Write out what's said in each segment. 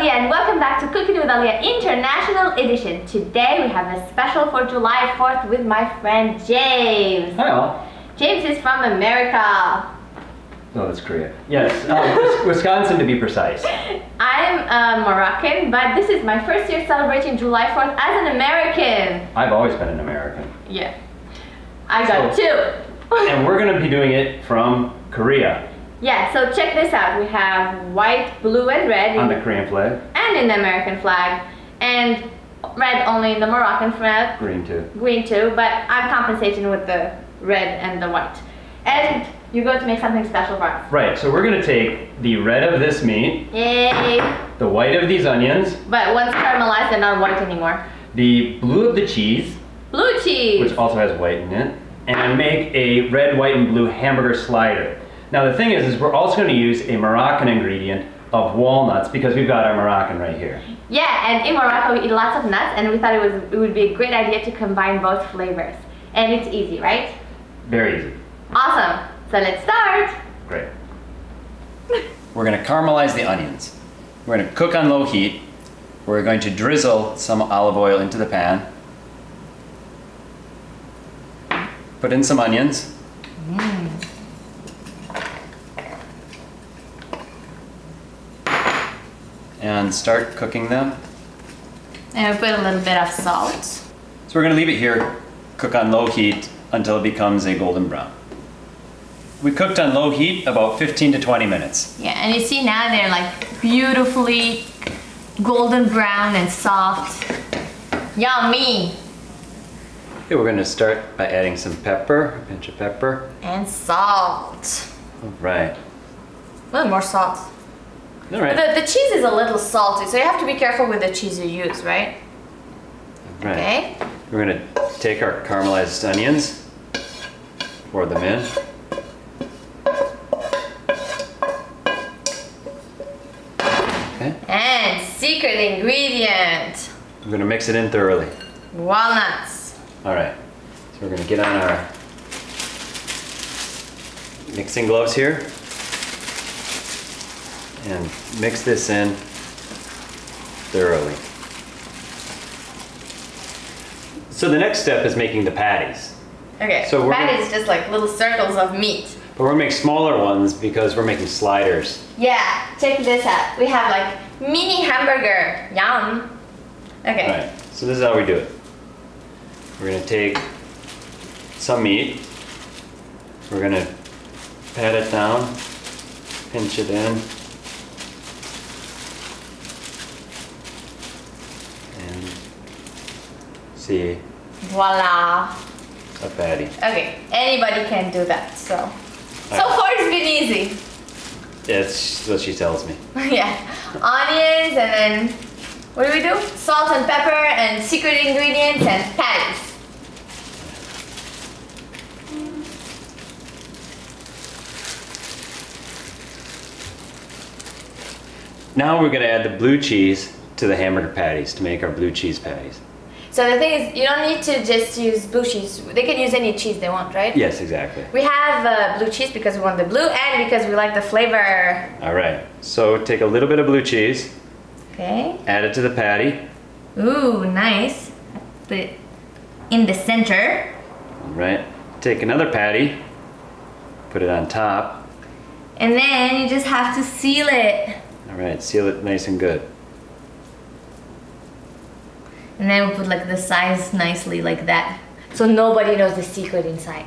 Alia and welcome back to Cooking with Alia International Edition. Today we have a special for July 4th with my friend James. Hello. James is from America. No, that's Korea. Yes, Wisconsin to be precise. I'm Moroccan, but this is my first year celebrating July 4th as an American. I've always been an American. Yeah. I got two. And we're going to be doing it from Korea. Yeah, so check this out. We have white, blue, and red on the Korean flag and in the American flag, and red only in the Moroccan flag. Green too, but I'm compensating with the red and the white. And you're going to make something special for us. Right, so we're going to take the red of this meat, yay, the white of these onions, but once caramelized, they're not white anymore, the blue of the cheese, which also has white in it, and make a red, white, and blue hamburger slider. Now the thing is we're also going to use a Moroccan ingredient of walnuts because we've got our Moroccan right here. Yeah, and in Morocco we eat lots of nuts, and we thought it would be a great idea to combine both flavors. And it's easy, right? Very easy. Awesome. So let's start. Great. We're going to caramelize the onions. We're going to cook on low heat. We're going to drizzle some olive oil into the pan. Put in some onions. And start cooking them. And we put a little bit of salt. So we're going to leave it here, cook on low heat until it becomes a golden brown. We cooked on low heat about 15 to 20 minutes. Yeah, and you see now they're like beautifully golden brown and soft. Yummy! Okay, we're going to start by adding some pepper, a pinch of pepper. And salt. All right. A little more salt. All right. The cheese is a little salty, so you have to be careful with the cheese you use, right? Right. Okay. We're going to take our caramelized onions, pour them in. Okay. And secret ingredient. We're going to mix it in thoroughly. Walnuts. All right. So we're going to get on our mixing gloves here. And mix this in thoroughly. So the next step is making the patties. Okay, so patties just like little circles of meat. But we're gonna make smaller ones because we're making sliders. Yeah, check this out. We have like mini hamburger. Yum. Okay. All right, so this is how we do it. We're gonna take some meat. We're gonna pat it down, pinch it in. See. Voila. A patty. Okay, anybody can do that, so. Right. So far it's been easy. That's what she tells me. Yeah, onions, and then what do we do? Salt and pepper and secret ingredients and patties. Now we're gonna add the blue cheese to the hamburger patties to make our blue cheese patties. So the thing is, you don't need to just use blue cheese. They can use any cheese they want, right? Yes, exactly. We have blue cheese because we want the blue and because we like the flavor. All right. So take a little bit of blue cheese. Okay. Add it to the patty. Ooh, nice. Put it in the center. All right. Take another patty. Put it on top. And then you just have to seal it. All right. Seal it nice and good. And then we put like the sides nicely like that. So nobody knows the secret inside.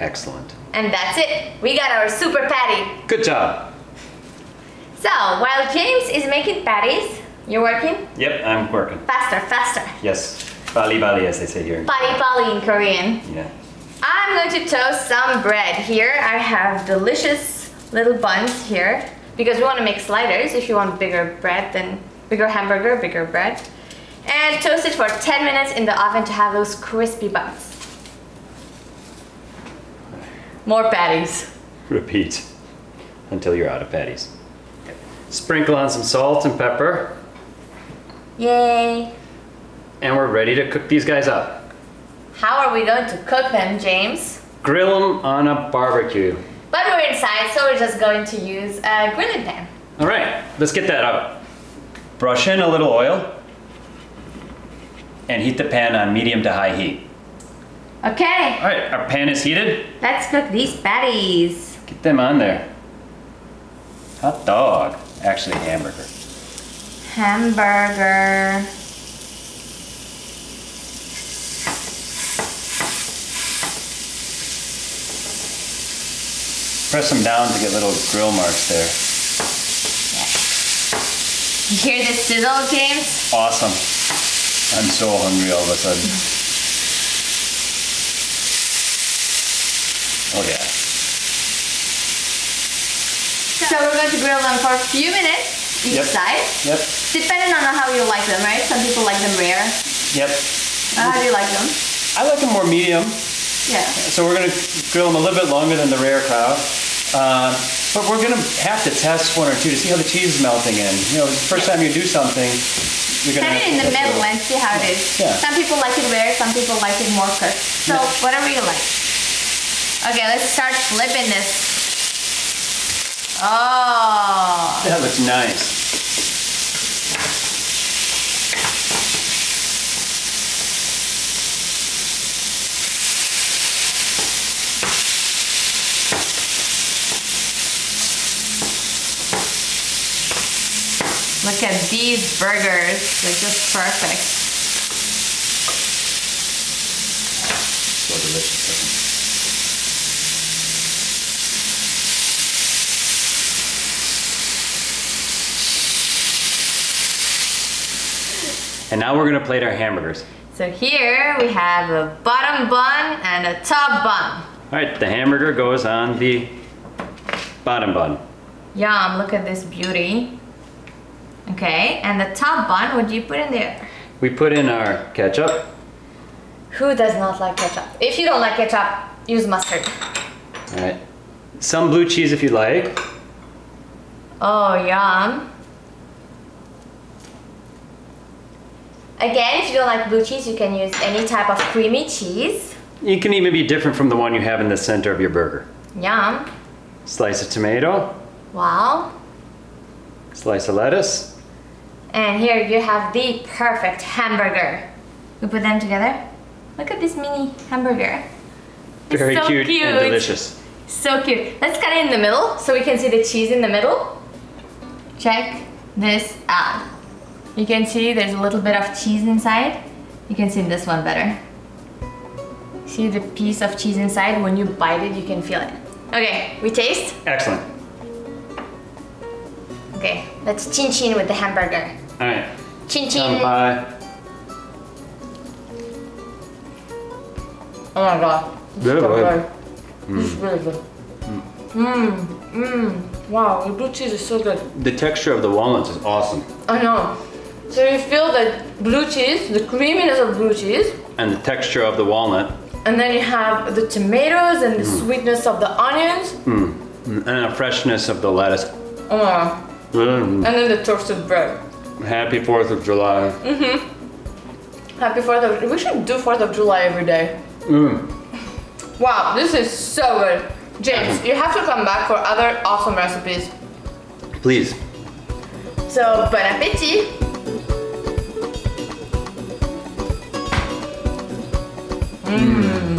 Excellent. And that's it. We got our super patty. Good job. So while James is making patties, you're working? Yep, I'm working. Faster, faster. Yes. Bali bali as they say here. Bali bali in Korean. Yeah. I'm going to toast some bread here. I have delicious little buns here because we want to make sliders. If you want bigger bread, then bigger hamburger, bigger bread. And toast it for 10 minutes in the oven to have those crispy buns. More patties. Repeat until you're out of patties. Sprinkle on some salt and pepper. Yay! And we're ready to cook these guys up. How are we going to cook them, James? Grill them on a barbecue. But we're inside, so we're just going to use a grilling pan. All right, let's get that out. Brush in a little oil and heat the pan on medium to high heat. Okay. All right, our pan is heated. Let's cook these patties. Get them on there. Hot dog. Actually, hamburger. Hamburger. Press them down to get little grill marks there. Yeah. You hear this sizzle, James? Awesome. I'm so hungry all of a sudden. Oh yeah. So we're going to grill them for a few minutes each side. Yep. Depending on how you like them, right? Some people like them rare. Yep. How do you like them? I like them more medium. Yeah. So we're going to grill them a little bit longer than the rare cow. But we're going to have to test one or two to see how the cheese is melting in. You know, the first time you do something, you're going to have to test it in the middle and see how it is. Yeah. Some people like it rare, some people like it more cooked. So whatever you like. Okay, let's start flipping this. Oh! That looks nice. Look at these burgers. They're just perfect. So delicious. And now we're gonna plate our hamburgers. So here we have a bottom bun and a top bun. All right, the hamburger goes on the bottom bun. Yum, look at this beauty. Okay, and the top bun, what do you put in there? We put in our ketchup. Who does not like ketchup? If you don't like ketchup, use mustard. All right, some blue cheese if you like. Oh, yum. Again, if you don't like blue cheese, you can use any type of creamy cheese. It can even be different from the one you have in the center of your burger. Yum. Slice of tomato. Wow. Slice of lettuce. And here you have the perfect hamburger. We put them together. Look at this mini hamburger. It's very so cute and delicious. So cute. Let's cut it in the middle so we can see the cheese in the middle. Check this out. You can see there's a little bit of cheese inside. You can see this one better. See the piece of cheese inside? When you bite it, you can feel it. Okay, we taste? Excellent. Okay, let's chin chin with the hamburger. All right. Chin chin. Bye. Oh my God. It's really good. It's really good. Wow, the blue cheese is so good. The texture of the walnuts is awesome. I know. So you feel the blue cheese, the creaminess of blue cheese. And the texture of the walnut. And then you have the tomatoes and the sweetness of the onions. And the freshness of the lettuce. And then the toasted bread. Happy 4th of July. Happy 4th of July. We should do 4th of July every day. Wow, this is so good. James, you have to come back for other awesome recipes. Please. So, bon appétit! Mmm.